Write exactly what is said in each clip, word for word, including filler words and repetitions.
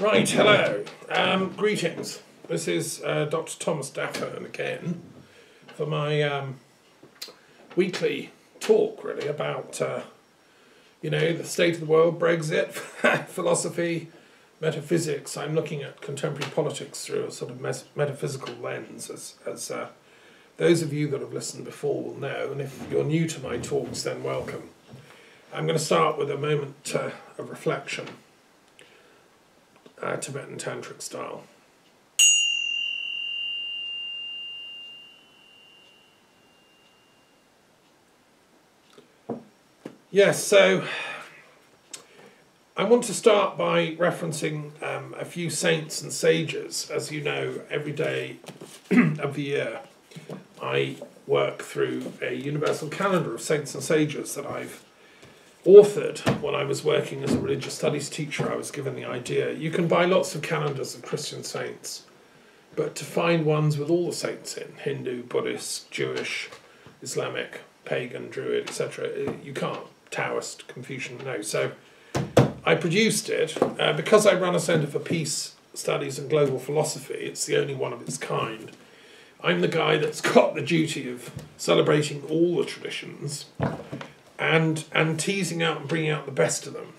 Right, hello. Um, greetings. This is uh, Doctor Thomas Daffern again for my um, weekly talk, really, about, uh, you know, the state of the world, Brexit, philosophy, metaphysics. I'm looking at contemporary politics through a sort of metaphysical lens, as, as uh, those of you that have listened before will know. And if you're new to my talks, then welcome. I'm going to start with a moment uh, of reflection. Uh, Tibetan Tantric style. Yes, so I want to start by referencing um, a few saints and sages. As you know, every day of the year I work through a universal calendar of saints and sages that I've authored when I was working as a religious studies teacher. I was given the idea. You can buy lots of calendars of Christian saints, but to find ones with all the saints in, Hindu, Buddhist, Jewish, Islamic, pagan, Druid, et cetera, you can't. Taoist, Confucian, no. So I produced it. Uh, because I run a Centre for Peace Studies and Global Philosophy, it's the only one of its kind. I'm the guy that's got the duty of celebrating all the traditions and and teasing out and bringing out the best of them.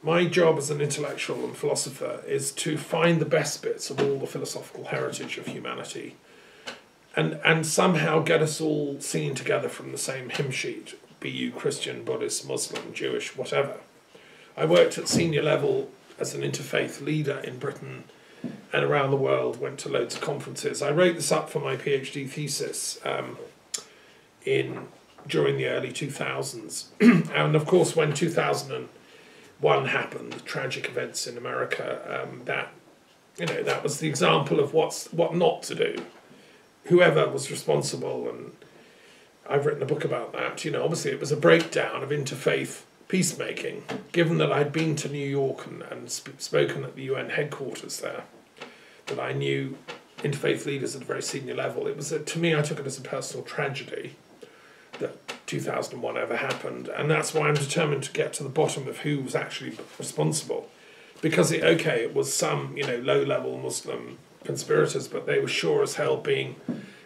My job as an intellectual and philosopher is to find the best bits of all the philosophical heritage of humanity and, and somehow get us all singing together from the same hymn sheet, be you Christian, Buddhist, Muslim, Jewish, whatever. I worked at senior level as an interfaith leader in Britain and around the world, went to loads of conferences. I wrote this up for my PhD thesis um, in... during the early two thousands. And of course, when two thousand one happened, the tragic events in America, um, that, you know, that was the example of what's, what not to do. Whoever was responsible, and I've written a book about that, you know, obviously it was a breakdown of interfaith peacemaking, given that I'd been to New York and, and sp spoken at the U N headquarters there, that I knew interfaith leaders at a very senior level. It was, a, to me, I took it as a personal tragedy that two thousand one ever happened, and that's why I'm determined to get to the bottom of who was actually responsible. Because, it, okay, it was some, you know, low-level Muslim conspirators, but they were sure as hell being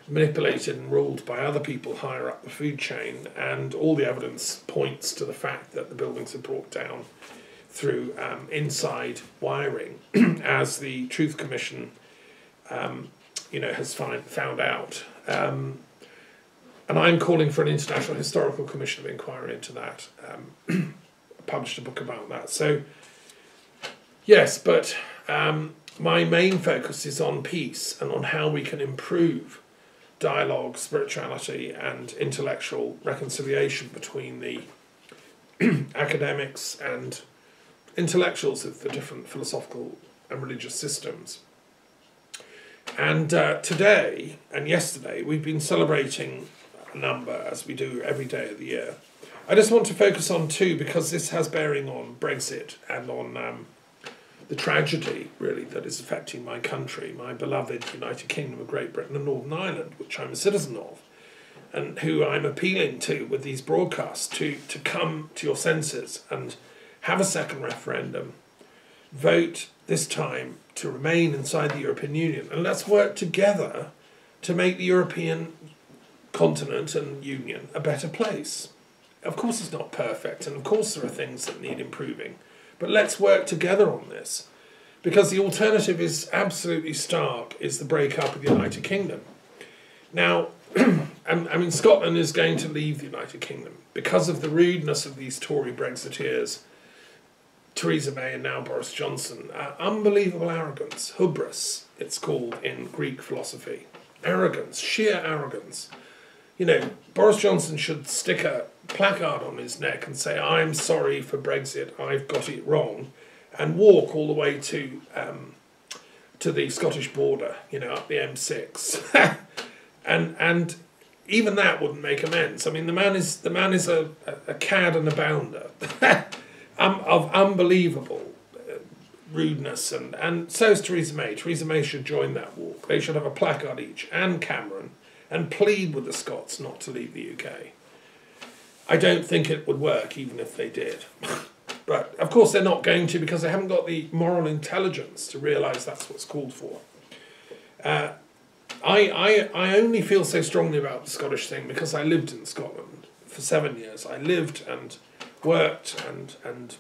manipulated and ruled by other people higher up the food chain, and all the evidence points to the fact that the buildings are brought down through um, inside wiring, as the Truth Commission, um, you know, has find, found out. Um, And I'm calling for an International Historical Commission of Inquiry into that. Um, published a book about that. So, yes, but um, my main focus is on peace and on how we can improve dialogue, spirituality, and intellectual reconciliation between the academics and intellectuals of the different philosophical and religious systems. And uh, today and yesterday, we've been celebrating number, as we do every day of the year. I just want to focus on two, because this has bearing on Brexit and on um, the tragedy, really, that is affecting my country, my beloved United Kingdom of Great Britain and Northern Ireland, which I'm a citizen of, and who I'm appealing to with these broadcasts to, to come to your senses and have a second referendum, vote this time to remain inside the European Union, and let's work together to make the European continent and union a better place. Of course it's not perfect, and of course there are things that need improving, but let's work together on this, because the alternative is absolutely stark, is the breakup of the United Kingdom. Now, I mean, Scotland is going to leave the United Kingdom because of the rudeness of these Tory Brexiteers, Theresa May and now Boris Johnson. Uh, unbelievable arrogance, hubris, it's called in Greek philosophy. Arrogance, sheer arrogance. You know, Boris Johnson should stick a placard on his neck and say, "I'm sorry for Brexit, I've got it wrong," and walk all the way to um, to the Scottish border, you know, up the M six, and and even that wouldn't make amends. I mean, the man is the man is a, a, a cad and a bounder um, of unbelievable uh, rudeness, and and so is Theresa May. Theresa May should join that walk. They should have a placard each, and Cameron, and plead with the Scots not to leave the U K. I don't think it would work, even if they did. But of course they're not going to, because they haven't got the moral intelligence to realise that's what's called for. Uh, I, I, I only feel so strongly about the Scottish thing because I lived in Scotland for seven years. I lived and worked and, and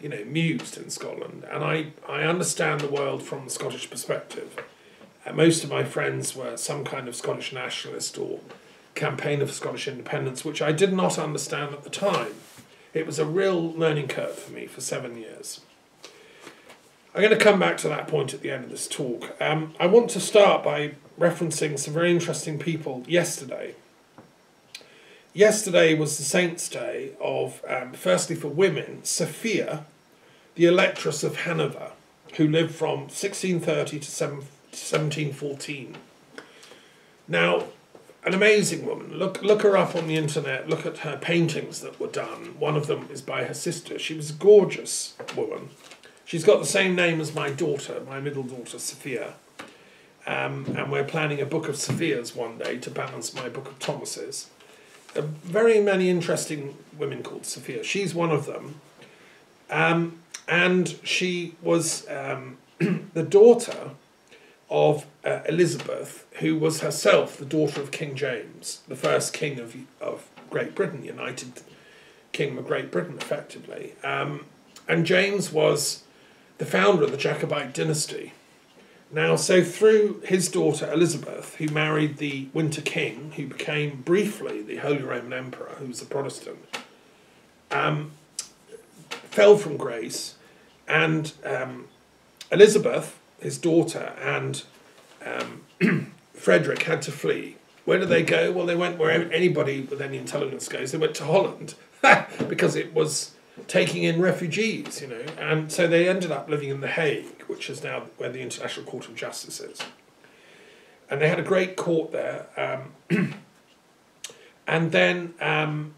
you know, mused in Scotland. And I, I understand the world from the Scottish perspective. Uh, most of my friends were some kind of Scottish nationalist or campaigner for Scottish independence, which I did not understand at the time. It was a real learning curve for me for seven years. I'm going to come back to that point at the end of this talk. Um, I want to start by referencing some very interesting people yesterday. Yesterday was the Saints' Day of, um, firstly for women, Sophia, the Electress of Hanover, who lived from sixteen thirty to seventeen fourteen. Now, an amazing woman. Look, look her up on the internet. Look at her paintings that were done. One of them is by her sister. She was a gorgeous woman. She's got the same name as my daughter, my middle daughter, Sophia. Um, and we're planning a book of Sophias one day to balance my book of Thomas's. Uh, very many interesting women called Sophia. She's one of them. Um, and she was um, the daughter of uh, Elizabeth, who was herself the daughter of King James, the first king of, of Great Britain, United Kingdom of Great Britain, effectively. Um, and James was the founder of the Jacobite dynasty. Now, so through his daughter Elizabeth, who married the Winter King, who became briefly the Holy Roman Emperor, who was a Protestant, um, fell from grace, and um, Elizabeth, his daughter, and um, Frederick had to flee. Where did they go? Well, they went where anybody with any intelligence goes. They went to Holland because it was taking in refugees, you know. And so they ended up living in The Hague, which is now where the International Court of Justice is. And they had a great court there. Um, and then, um,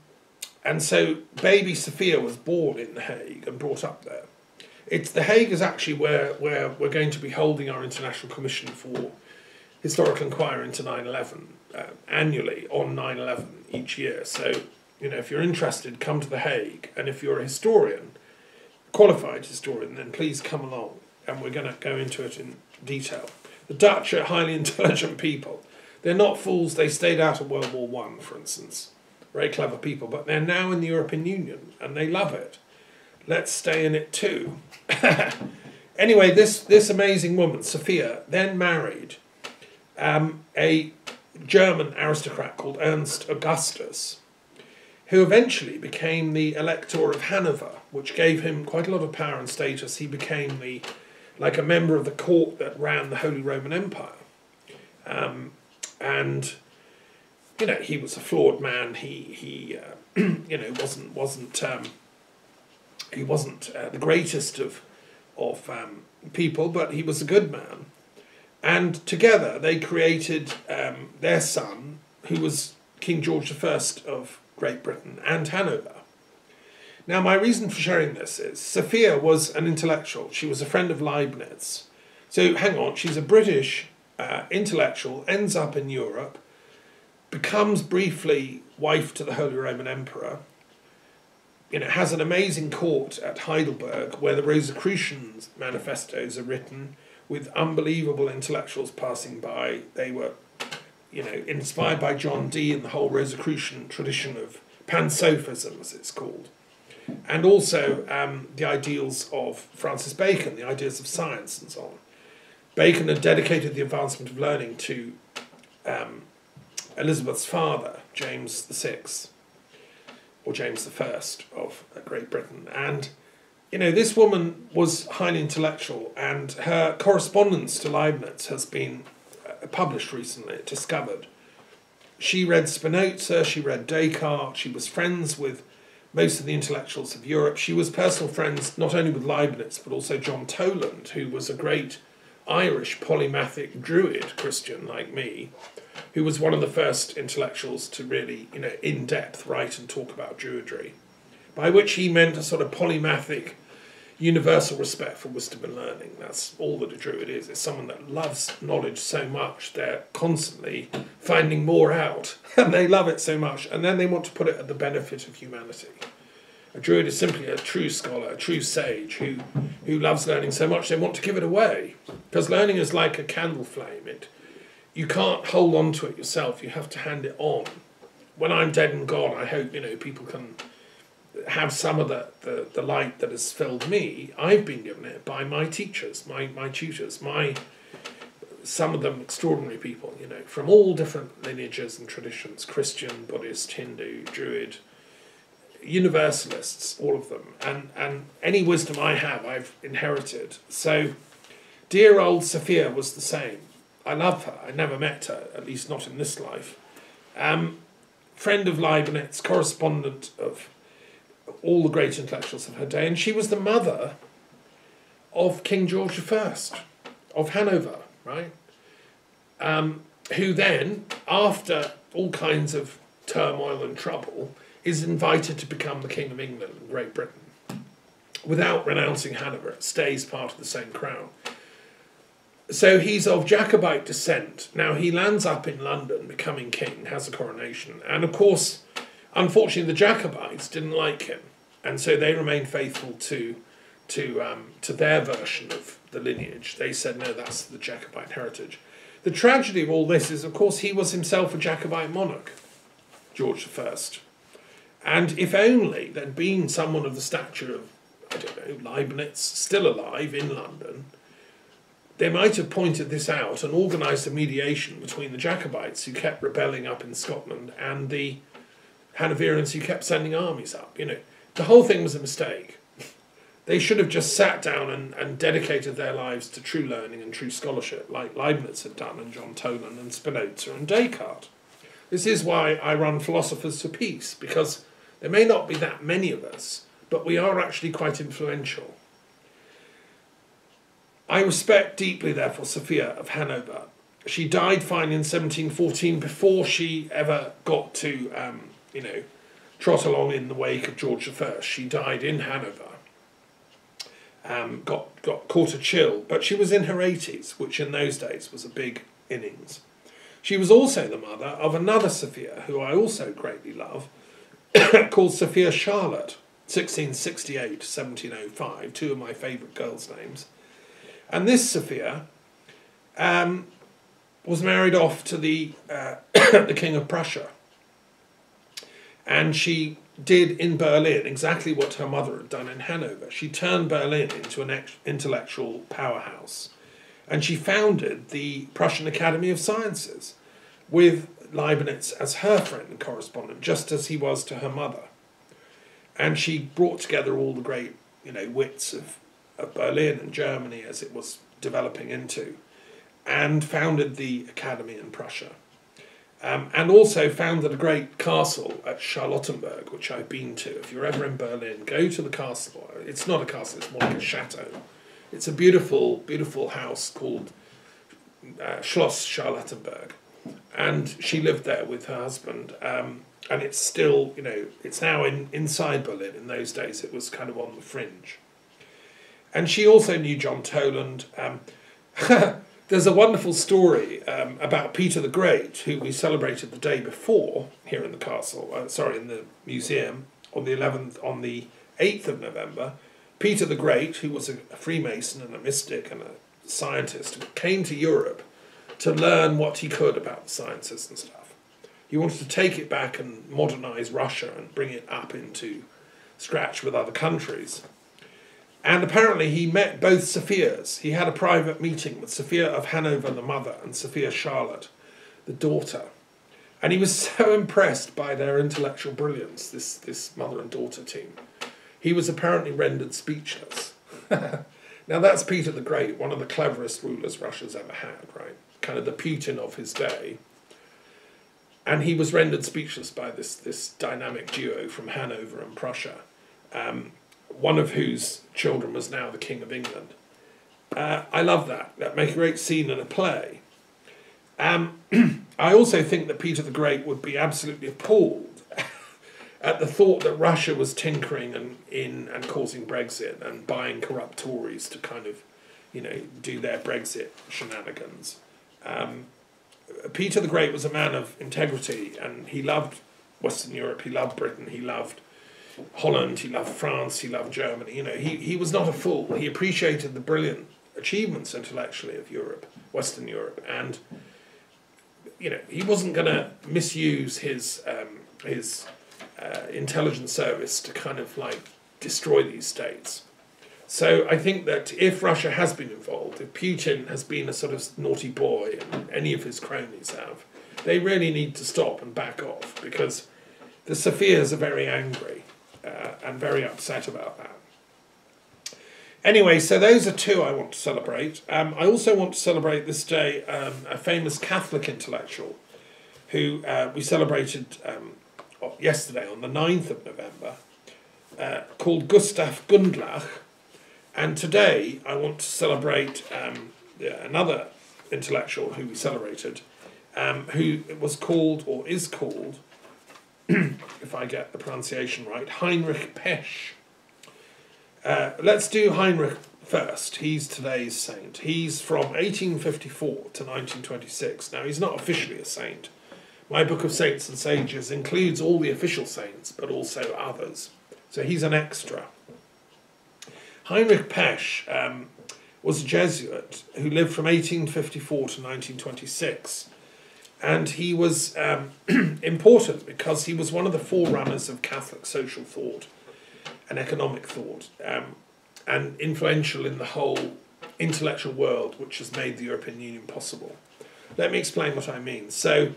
and so baby Sophia was born in The Hague and brought up there. It's, The Hague is actually where, where we're going to be holding our International Commission for Historical Inquiry into nine eleven uh, annually on nine eleven each year. So, you know, if you're interested, come to The Hague. And if you're a historian, qualified historian, then please come along. And we're going to go into it in detail. The Dutch are highly intelligent people. They're not fools. They stayed out of World War One, for instance. Very clever people. But they're now in the European Union, and they love it. Let's stay in it too. Anyway, this, this amazing woman, Sophia, then married um, a German aristocrat called Ernst Augustus, who eventually became the Elector of Hanover, which gave him quite a lot of power and status. He became the, like a member of the court that ran the Holy Roman Empire. Um, and, you know, he was a flawed man. He, he uh, you know, wasn't... wasn't um, He wasn't uh, the greatest of, of um, people, but he was a good man. And together they created um, their son, who was King George the First of Great Britain and Hanover. Now, my reason for sharing this is Sophia was an intellectual. She was a friend of Leibniz. So hang on, she's a British uh, intellectual, ends up in Europe, becomes briefly wife to the Holy Roman Emperor. You know, has an amazing court at Heidelberg where the Rosicrucian manifestos are written with unbelievable intellectuals passing by. They were, you know, inspired by John Dee and the whole Rosicrucian tradition of Pansophism, as it's called. And also um, the ideals of Francis Bacon, the ideas of science and so on. Bacon had dedicated the advancement of learning to um, Elizabeth's father, James the Sixth. Or James the First of Great Britain. And, you know, this woman was highly intellectual, and her correspondence to Leibniz has been uh, published recently, discovered. She read Spinoza, she read Descartes, she was friends with most of the intellectuals of Europe. She was personal friends not only with Leibniz, but also John Toland, who was a great Irish polymathic Druid Christian like me, who was one of the first intellectuals to really, you know, in depth write and talk about Druidry, by which he meant a sort of polymathic, universal respect for wisdom and learning. That's all that a Druid is. It's someone that loves knowledge so much they're constantly finding more out, and they love it so much, and then they want to put it at the benefit of humanity. A druid is simply a true scholar, a true sage who, who loves learning so much they want to give it away. Because learning is like a candle flame. It, you can't hold on to it yourself. You have to hand it on. When I'm dead and gone, I hope, you know, people can have some of the, the, the light that has filled me. I've been given it by my teachers, my, my tutors, my some of them extraordinary people, you know, from all different lineages and traditions, Christian, Buddhist, Hindu, Druid, Universalists, all of them. And, and any wisdom I have, I've inherited. So dear old Sophia was the same. I love her. I never met her, at least not in this life. Um, friend of Leibniz, correspondent of all the great intellectuals of her day, and she was the mother of King George the First, of Hanover, right? Um, who then, after all kinds of turmoil and trouble, is invited to become the King of England and Great Britain. Without renouncing Hanover, it stays part of the same crown. So he's of Jacobite descent. Now he lands up in London, becoming king, has a coronation. And of course, unfortunately, the Jacobites didn't like him. And so they remained faithful to, to, um, to their version of the lineage. They said, no, that's the Jacobite heritage. The tragedy of all this is, of course, he was himself a Jacobite monarch, George the First. And if only there'd been someone of the stature of, I don't know, Leibniz, still alive in London, they might have pointed this out and organised a mediation between the Jacobites who kept rebelling up in Scotland and the Hanoverians who kept sending armies up. You know, the whole thing was a mistake. They should have just sat down and, and dedicated their lives to true learning and true scholarship, like Leibniz had done, and John Toland, and Spinoza, and Descartes. This is why I run Philosophers for Peace, because there may not be that many of us, but we are actually quite influential. I respect deeply, therefore, Sophia of Hanover. She died finally in seventeen fourteen, before she ever got to, um, you know, trot along in the wake of George the First. She died in Hanover, um, got, got caught a chill, but she was in her eighties, which in those days was a big innings. She was also the mother of another Sophia, who I also greatly love, called Sophia Charlotte, sixteen sixty-eight to seventeen oh five, two of my favourite girls' names. And this Sophia um, was married off to the, uh, the King of Prussia. And she did in Berlin exactly what her mother had done in Hanover. She turned Berlin into an intellectual powerhouse. And she founded the Prussian Academy of Sciences with Leibniz as her friend and correspondent, just as he was to her mother. And she brought together all the great, you know, wits of of Berlin and Germany as it was developing into, and founded the academy in Prussia. Um, and also founded a great castle at Charlottenburg, which I've been to. If you're ever in Berlin, go to the castle. It's not a castle, it's more like a chateau. It's a beautiful, beautiful house called uh, Schloss Charlottenburg. And she lived there with her husband. Um, and it's still, you know, it's now in, inside Berlin. In those days, it was kind of on the fringe. And she also knew John Toland. Um, there's a wonderful story um, about Peter the Great, who we celebrated the day before here in the castle, uh, sorry, in the museum, on the eleventh, on the eighth of November. Peter the Great, who was a Freemason and a mystic and a scientist, came to Europe to learn what he could about the sciences and stuff. He wanted to take it back and modernise Russia and bring it up into scratch with other countries. And apparently he met both Sophias. He had a private meeting with Sophia of Hanover, the mother, and Sophia Charlotte, the daughter. And he was so impressed by their intellectual brilliance, this, this mother and daughter team. He was apparently rendered speechless. Now that's Peter the Great, one of the cleverest rulers Russia's ever had, right? Kind of the Putin of his day. And he was rendered speechless by this, this dynamic duo from Hanover and Prussia. Um, one of whose children was now the King of England. Uh, I love that. That makes a great scene in a play. Um, I also think that Peter the Great would be absolutely appalled at the thought that Russia was tinkering and, in and causing Brexit and buying corrupt Tories to kind of, you know, do their Brexit shenanigans. Um, Peter the Great was a man of integrity, and he loved Western Europe, he loved Britain, he loved Holland, he loved France, he loved Germany. You know, he, he was not a fool. He appreciated the brilliant achievements intellectually of Europe, Western Europe, and you know, he wasn't going to misuse his um, his uh, intelligence service to kind of like destroy these states. So I think that if Russia has been involved, if Putin has been a sort of naughty boy, and any of his cronies have, they really need to stop and back off, because the Sophias are very angry uh, and very upset about that. Anyway, so those are two I want to celebrate. Um, I also want to celebrate this day um, a famous Catholic intellectual who uh, we celebrated um, yesterday on the ninth of November, uh, called Gustav Gundlach. And today I want to celebrate um, another intellectual who we celebrated, um, who was called, or is called, if I get the pronunciation right, Heinrich Pesch. Uh, let's do Heinrich first. He's today's saint. He's from eighteen fifty-four to nineteen twenty-six. Now, he's not officially a saint. My book of Saints and Sages includes all the official saints, but also others. So he's an extra. Heinrich Pesch um, was a Jesuit who lived from eighteen fifty-four to nineteen twenty-six. And he was um, important because he was one of the forerunners of Catholic social thought and economic thought, um, and influential in the whole intellectual world which has made the European Union possible. Let me explain what I mean. So,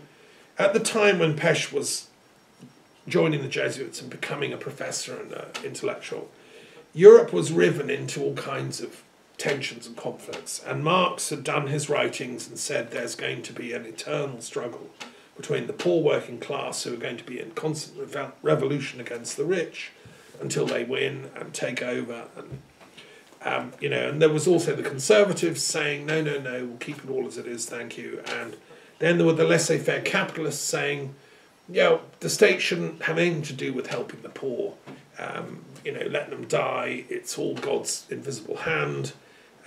at the time when Pesch was joining the Jesuits and becoming a professor and an intellectual, Europe was riven into all kinds of tensions and conflicts, and Marx had done his writings and said there's going to be an eternal struggle between the poor working class, who are going to be in constant rev revolution against the rich, until they win and take over, and um, you know. And there was also the conservatives saying no, no, no, we'll keep it all as it is, thank you. And then there were the laissez-faire capitalists saying, you know, the state shouldn't have anything to do with helping the poor. Um, you know, let them die. It's all God's invisible hand.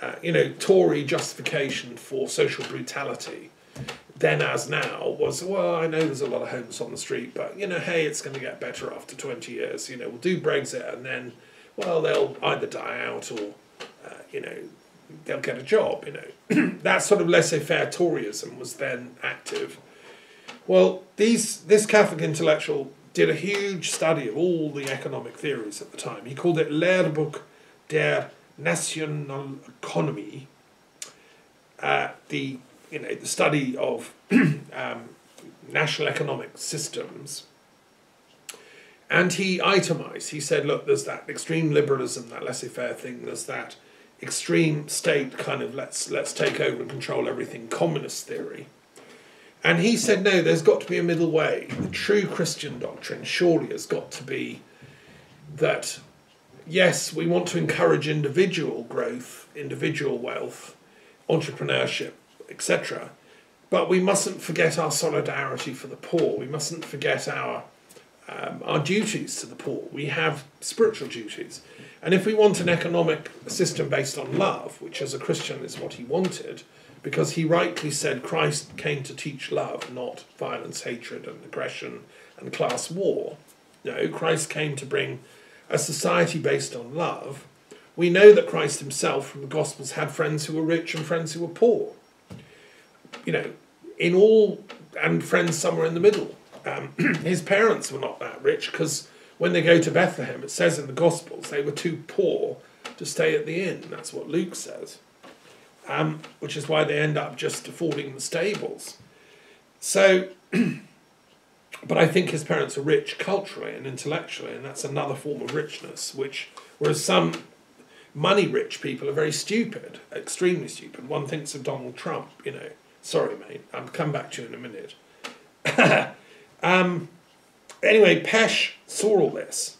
Uh, you know, Tory justification for social brutality, then as now, was, well, I know there's a lot of homeless on the street, but, you know, hey, it's going to get better after twenty years. You know, we'll do Brexit, and then, well, they'll either die out or, uh, you know, they'll get a job, you know. That sort of laissez-faire Toryism was then active. Well, these this Catholic intellectual did a huge study of all the economic theories at the time. He called it Lehrbuch der national economy, uh, the... you know, the study of um, national economic systems. And he itemised. He said, look, there's that extreme liberalism, that laissez-faire thing, there's that extreme state kind of let's, let's take over and control everything, communist theory. And he said, no, there's got to be a middle way. The true Christian doctrine surely has got to be that, yes, we want to encourage individual growth, individual wealth, entrepreneurship, et cetera. But we mustn't forget our solidarity for the poor. We mustn't forget our um, our duties to the poor. We have spiritual duties. And if we want an economic system based on love, which as a Christian is what he wanted, because he rightly said Christ came to teach love, not violence, hatred, and aggression, and class war. No, Christ came to bring a society based on love. We know that Christ himself from the Gospels had friends who were rich and friends who were poor. You know, in all, and friends somewhere in the middle. Um, his parents were not that rich, because when they go to Bethlehem, it says in the Gospels, they were too poor to stay at the inn. That's what Luke says, um, which is why they end up just affording the stables. So, but I think his parents are rich culturally and intellectually, and that's another form of richness, which, whereas some money-rich people are very stupid, extremely stupid. One thinks of Donald Trump, you know. Sorry, mate. I'll come back to you in a minute. um, anyway, Pesch saw all this,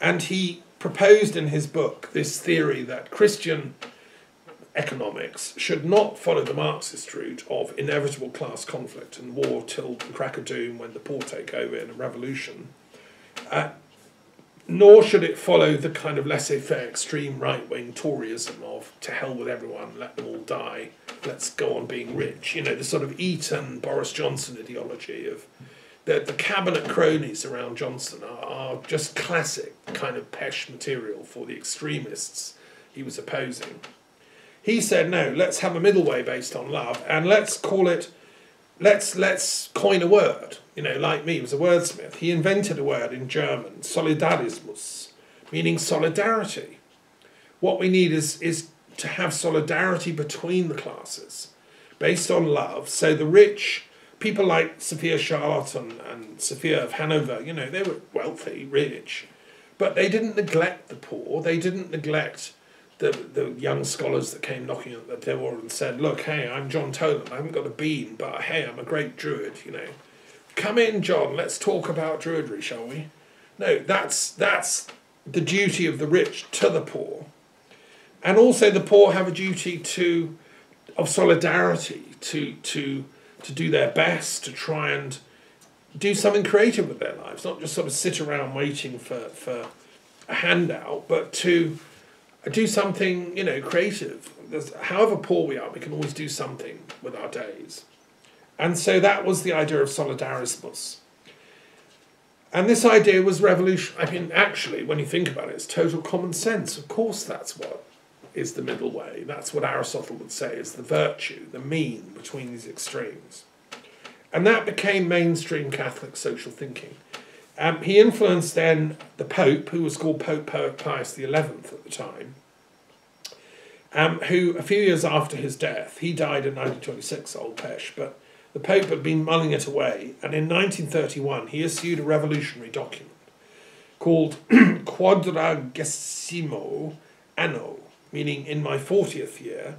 and he proposed in his book this theory that Christian economics should not follow the Marxist route of inevitable class conflict and war till the crack of doom when the poor take over in a revolution, uh, nor should it follow the kind of laissez-faire extreme right-wing Toryism of to hell with everyone, let them all die, let's go on being rich. You know, the sort of Eton, Boris Johnson ideology of the, the cabinet cronies around Johnson are, are just classic kind of Pesch material for the extremists he was opposing. He said, no, let's have a middle way based on love, and let's call it, let's, let's coin a word. You know, like me, he was a wordsmith. He invented a word in German, solidarismus, meaning solidarity. What we need is, is to have solidarity between the classes based on love. So the rich, people like Sophia Charlotte and, and Sophia of Hanover, you know, they were wealthy, rich, but they didn't neglect the poor. They didn't neglect the, the young scholars that came knocking at the door and said, look, hey, I'm John Toland. I haven't got a bean, but hey, I'm a great druid, you know. Come in, John, let's talk about druidry, shall we? No, that's, that's the duty of the rich to the poor. And also the poor have a duty to, of solidarity, to, to, to do their best, to try and do something creative with their lives, not just sort of sit around waiting for, for a handout, but to do something, you know, creative. There's, however poor we are, we can always do something with our days. And so that was the idea of solidarismus. And this idea was revolution. I mean, actually, when you think about it, it's total common sense. Of course, that's what is the middle way. That's what Aristotle would say is the virtue, the mean between these extremes. And that became mainstream Catholic social thinking. Um, he influenced then the Pope, who was called Pope Pius the eleventh at the time, um, who a few years after his death, he died in nineteen twenty-six, old Pesch, but the Pope had been mulling it away, and in nineteen thirty-one he issued a revolutionary document called Quadragesimo Anno, meaning in my fortieth year.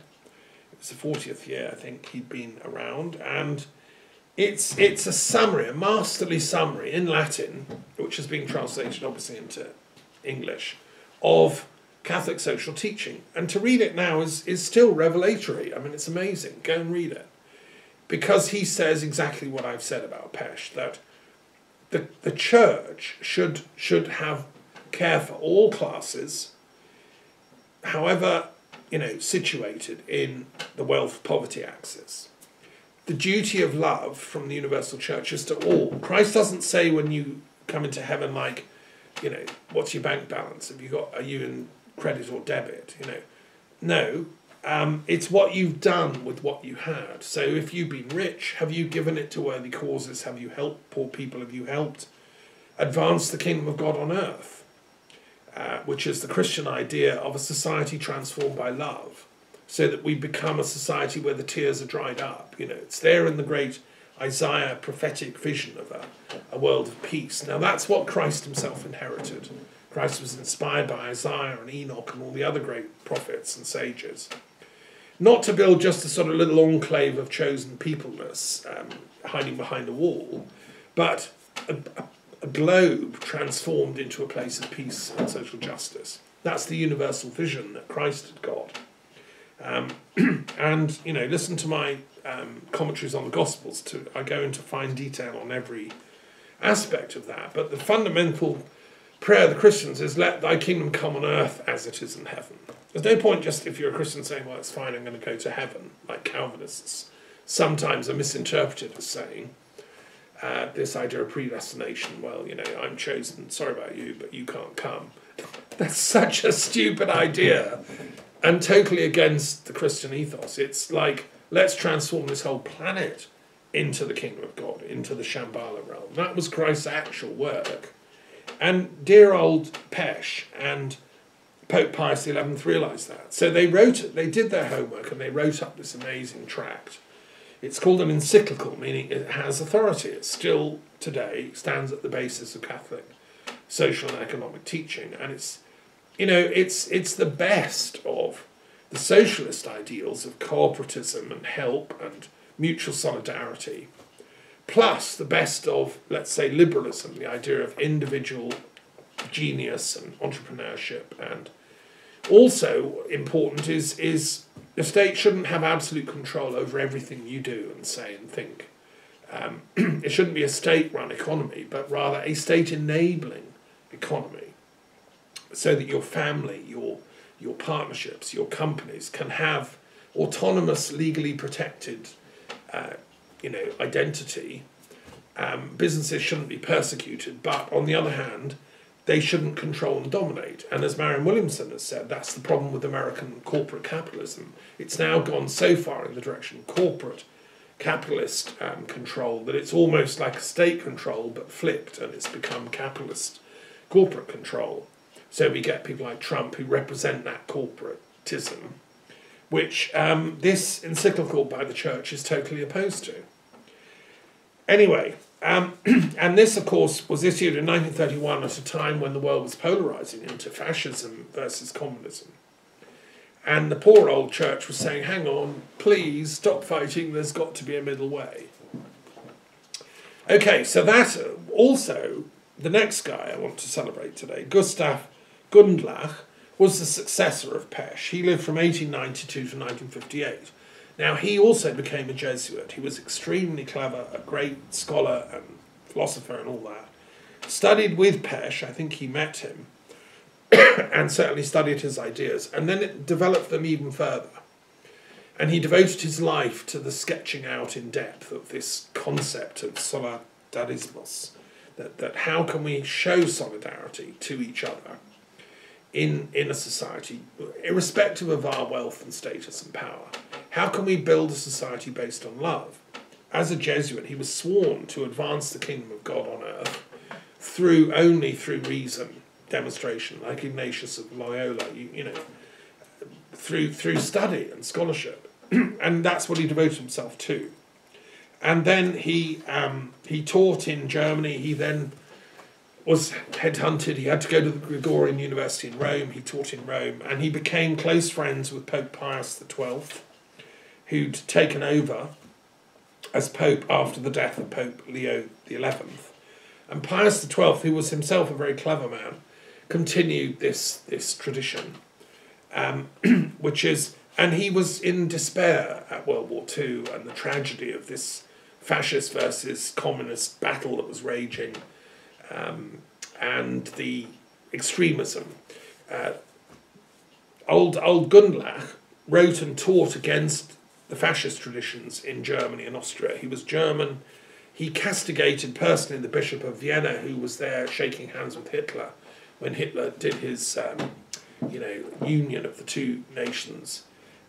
It was the fortieth year, I think, he'd been around, and it's, it's a summary, a masterly summary in Latin, which is being translated obviously into English, of Catholic social teaching. And to read it now is, is still revelatory. I mean, it's amazing. Go and read it. Because he says exactly what I've said about Pesch, that the, the church should, should have care for all classes, however, you know, situated in the wealth-poverty axis. The duty of love from the universal church is to all. Christ doesn't say when you come into heaven, like, you know, what's your bank balance? Have you got, are you in credit or debit? You know, no. Um, it's what you've done with what you had. So if you've been rich, have you given it to worthy causes? Have you helped poor people? Have you helped advance the kingdom of God on earth? Uh, which is the Christian idea of a society transformed by love, so that we become a society where the tears are dried up. You know, it's there in the great Isaiah prophetic vision of a, a world of peace. Now that's what Christ himself inherited. Christ was inspired by Isaiah and Enoch and all the other great prophets and sages. Not to build just a sort of little enclave of chosen peopleness um, hiding behind a wall, but a, a globe transformed into a place of peace and social justice. That's the universal vision that Christ had got. Um, and, you know, listen to my um, commentaries on the Gospels. To, I go into fine detail on every aspect of that. But the fundamental prayer of the Christians is, let thy kingdom come on earth as it is in heaven. There's no point just if you're a Christian saying, well, it's fine, I'm going to go to heaven, like Calvinists sometimes are misinterpreted as saying. Uh, this idea of predestination, well, you know, I'm chosen, sorry about you, but you can't come. That's such a stupid idea and totally against the Christian ethos. It's like, let's transform this whole planet into the kingdom of God, into the Shambhala realm. That was Christ's actual work. And dear old Pesch and Pope Pius the eleventh realised that. So they wrote it, they did their homework, and they wrote up this amazing tract. It's called an encyclical, meaning it has authority. It still, today, stands at the basis of Catholic social and economic teaching. And it's, you know, it's, it's the best of the socialist ideals of cooperatism and help and mutual solidarity, plus the best of, let's say, liberalism, the idea of individual genius and entrepreneurship. And also important is, is the state shouldn't have absolute control over everything you do and say and think. Um, it shouldn't be a state-run economy, but rather a state-enabling economy, so that your family, your, your partnerships, your companies can have autonomous, legally protected uh, you know, identity um, businesses shouldn't be persecuted, but on the other hand, they shouldn't control and dominate. And as Marion Williamson has said, that's the problem with American corporate capitalism. It's now gone so far in the direction of corporate capitalist um, control that it's almost like a state control, but flipped, and it's become capitalist corporate control. So we get people like Trump who represent that corporatism, which um, this encyclical by the church is totally opposed to. Anyway, um, and this, of course, was issued in nineteen thirty-one at a time when the world was polarising into fascism versus communism. And the poor old church was saying, hang on, please stop fighting, there's got to be a middle way. Okay, so that also, the next guy I want to celebrate today, Gustav Gundlach, was the successor of Pesch. He lived from eighteen ninety-two to nineteen fifty-eight. Now, he also became a Jesuit. He was extremely clever, a great scholar and philosopher and all that. Studied with Pesch, I think he met him, and certainly studied his ideas, and then it developed them even further. And he devoted his life to the sketching out in depth of this concept of solidarismus, that, that how can we show solidarity to each other in, in a society, irrespective of our wealth and status and power. How can we build a society based on love? As a Jesuit, he was sworn to advance the kingdom of God on earth through only through reason, demonstration, like Ignatius of Loyola, you, you know, through, through study and scholarship. And that's what he devoted himself to. And then he, um, he taught in Germany. He then was headhunted. He had to go to the Gregorian University in Rome. He taught in Rome. And he became close friends with Pope Pius the twelfth, who'd taken over as Pope after the death of Pope Leo the eleventh. And Pius the twelfth, who was himself a very clever man, continued this, this tradition, um, which is... And he was in despair at World War Two and the tragedy of this fascist versus communist battle that was raging, um, and the extremism. Uh, old, old Gundlach wrote and taught against the fascist traditions in Germany and Austria. He was German. He castigated personally the Bishop of Vienna, who was there shaking hands with Hitler when Hitler did his um, you know, union of the two nations.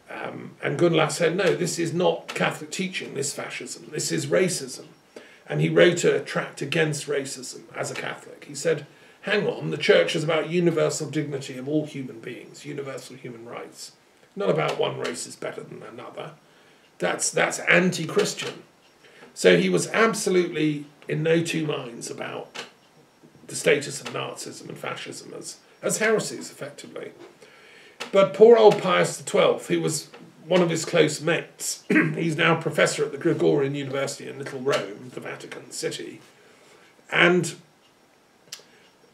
Um, and Gundlach said, no, this is not Catholic teaching, this fascism. This is racism. And he wrote a tract against racism as a Catholic. He said, hang on, the church is about universal dignity of all human beings, universal human rights. Not about one race is better than another. That's, that's anti-Christian. So he was absolutely in no two minds about the status of Nazism and fascism as, as heresies, effectively. But poor old Pius the twelfth, who was one of his close mates, he's now professor at the Gregorian University in Little Rome, the Vatican City, and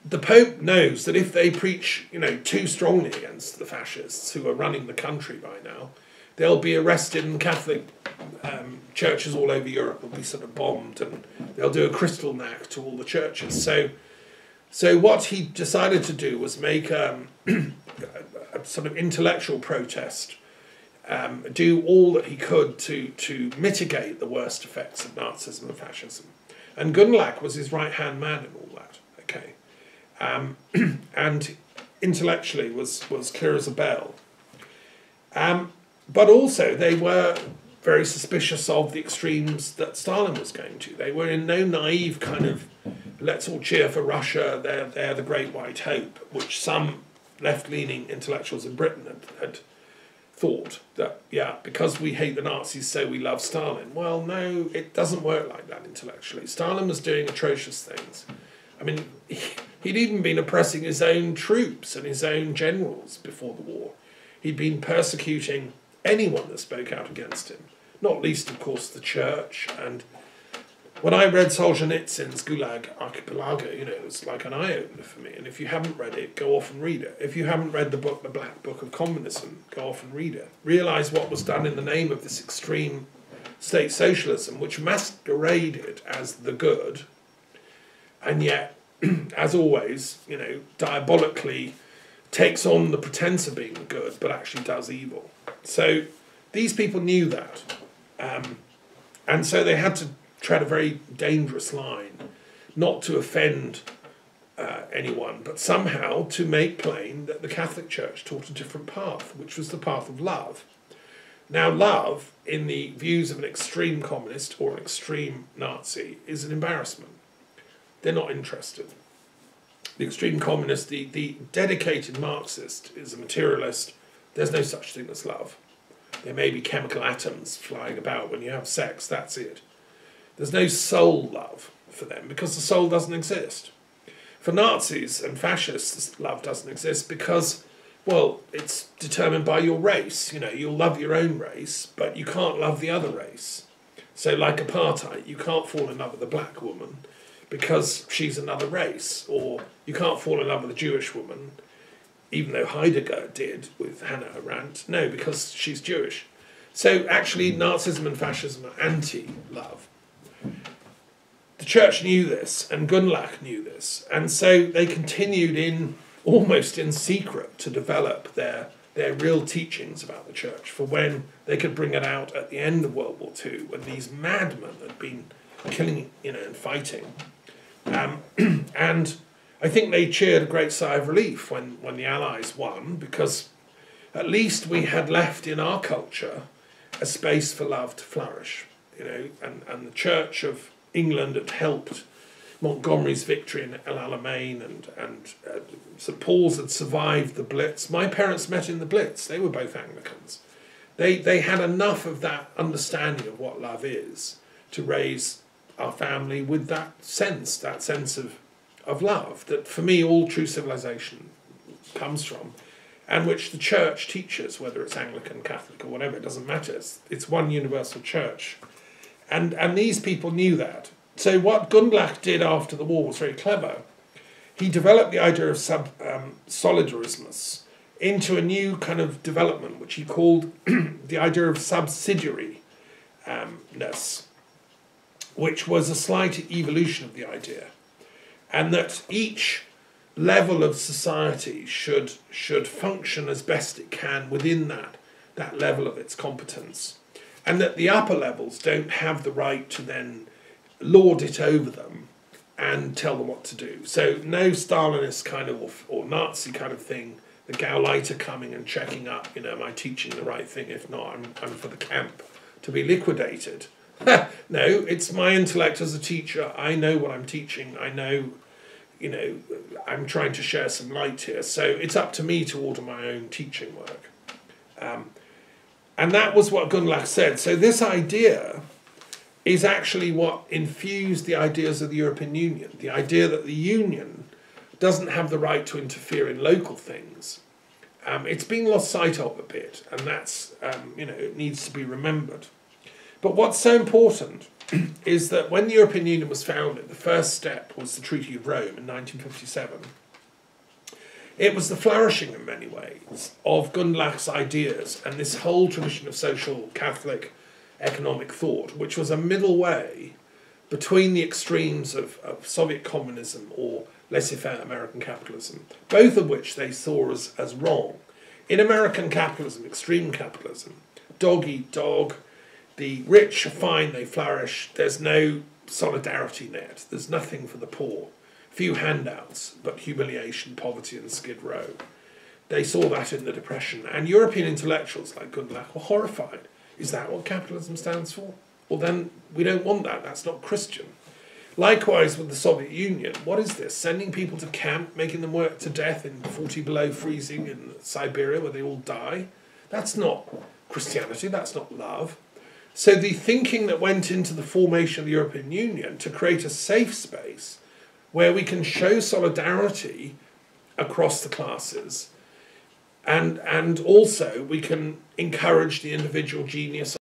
the Pope knows that if they preach, you know, too strongly against the fascists who are running the country by now, they'll be arrested, and Catholic um, churches all over Europe will be sort of bombed, and they'll do a Kristallnacht to all the churches. So, so what he decided to do was make um, a sort of intellectual protest, um, do all that he could to, to mitigate the worst effects of Nazism and fascism. And Gundlach was his right-hand man in all that, okay? Um, and intellectually was, was clear as a bell. Um, but also they were very suspicious of the extremes that Stalin was going to. They were in no naive kind of, let's all cheer for Russia, they're, they're the great white hope, which some left-leaning intellectuals in Britain had, had thought that, yeah, because we hate the Nazis, so we love Stalin. Well, no, it doesn't work like that intellectually. Stalin was doing atrocious things. I mean, he'd even been oppressing his own troops and his own generals before the war. He'd been persecuting anyone that spoke out against him, not least, of course, the church. And when I read Solzhenitsyn's Gulag Archipelago, you know, it was like an eye-opener for me. And if you haven't read it, go off and read it. If you haven't read the book, The Black Book of Communism, go off and read it. Realise what was done in the name of this extreme state socialism, which masqueraded as the good, and yet, as always, you know, diabolically takes on the pretense of being good, but actually does evil. So these people knew that. Um, and so they had to tread a very dangerous line, not to offend uh, anyone, but somehow to make plain that the Catholic Church taught a different path, which was the path of love. Now, love, in the views of an extreme communist or an extreme Nazi, is an embarrassment. They're not interested. The extreme communist, the, the dedicated Marxist, is a materialist. There's no such thing as love. There may be chemical atoms flying about when you have sex, that's it. There's no soul love for them because the soul doesn't exist. For Nazis and fascists, love doesn't exist because, well, it's determined by your race. You know, you'll love your own race, but you can't love the other race. So like apartheid, you can't fall in love with a black woman because she's another race, or you can't fall in love with a Jewish woman, even though Heidegger did with Hannah Arendt. No, because she's Jewish. So actually, Nazism and fascism are anti-love. The church knew this, and Gundlach knew this, and so they continued in almost in secret to develop their, their real teachings about the church for when they could bring it out at the end of World War Two, when these madmen had been killing, you know, and fighting. Um, and I think they cheered a great sigh of relief when, when the Allies won, because at least we had left in our culture a space for love to flourish. You know, and, and the Church of England had helped Montgomery's victory in El Alamein, and, and uh, Saint Paul's had survived the Blitz. My parents met in the Blitz. They were both Anglicans. They, they had enough of that understanding of what love is to raise our family with that sense, that sense of, of love that, for me, all true civilization comes from, and which the church teaches, whether it's Anglican, Catholic, or whatever, it doesn't matter. It's, it's one universal church. And, and these people knew that. So what Gundlach did after the war was very clever. He developed the idea of sub, um, solidarismus into a new kind of development, which he called the idea of subsidiary-ness, which was a slight evolution of the idea, and that each level of society should, should function as best it can within that, that level of its competence, and that the upper levels don't have the right to then lord it over them and tell them what to do. So no Stalinist kind of, or, or Nazi kind of thing, the Gauleiter coming and checking up, you know, am I teaching the right thing? If not, I'm, I'm for the camp to be liquidated. No, it's my intellect as a teacher. I know what I'm teaching. I know, you know, I'm trying to share some light here. So it's up to me to order my own teaching work. Um, and that was what Gundlach said. So this idea is actually what infused the ideas of the European Union, the idea that the Union doesn't have the right to interfere in local things. Um, it's been lost sight of a bit, and that's, um, you know, it needs to be remembered. But what's so important is that when the European Union was founded, the first step was the Treaty of Rome in nineteen fifty-seven. It was the flourishing, in many ways, of Gundlach's ideas and this whole tradition of social Catholic economic thought, which was a middle way between the extremes of, of Soviet communism or laissez-faire American capitalism, both of which they saw as, as wrong. In American capitalism, extreme capitalism, dog eat dog, the rich are fine, they flourish. There's no solidarity net. There's nothing for the poor. Few handouts, but humiliation, poverty, and skid row. They saw that in the Depression. And European intellectuals like Gundlach were horrified. Is that what capitalism stands for? Well, then we don't want that. That's not Christian. Likewise with the Soviet Union. What is this? Sending people to camp, making them work to death in forty below freezing in Siberia where they all die? That's not Christianity. That's not love. So the thinking that went into the formation of the European Union to create a safe space where we can show solidarity across the classes, and, and also we can encourage the individual genius